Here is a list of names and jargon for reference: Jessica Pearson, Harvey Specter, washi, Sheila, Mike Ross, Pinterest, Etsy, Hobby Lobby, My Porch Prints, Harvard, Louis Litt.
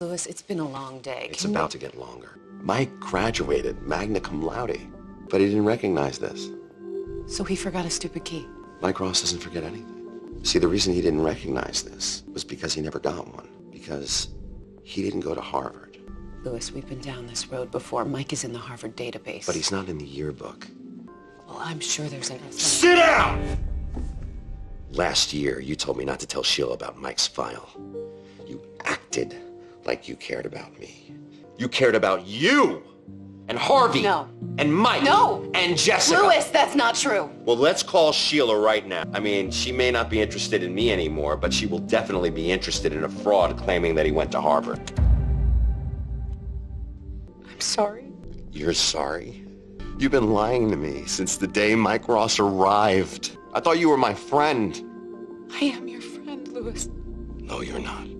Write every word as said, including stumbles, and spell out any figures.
Louis, it's been a long day. It's Can about you... to get longer. Mike graduated magna cum laude, but he didn't recognize this. So he forgot a stupid key. Mike Ross doesn't forget anything. See, the reason he didn't recognize this was because he never got one, because he didn't go to Harvard. Louis, we've been down this road before. Mike is in the Harvard database. But he's not in the yearbook. Well, I'm sure there's an... Sit down! Last year, you told me not to tell Sheila about Mike's file. You acted like you cared about me. You cared about you! And Harvey! No. And Mike! No! And Jessica! Louis, that's not true! Well, let's call Sheila right now. I mean, she may not be interested in me anymore, but she will definitely be interested in a fraud claiming that he went to Harvard. I'm sorry. You're sorry? You've been lying to me since the day Mike Ross arrived. I thought you were my friend. I am your friend, Louis. No, you're not.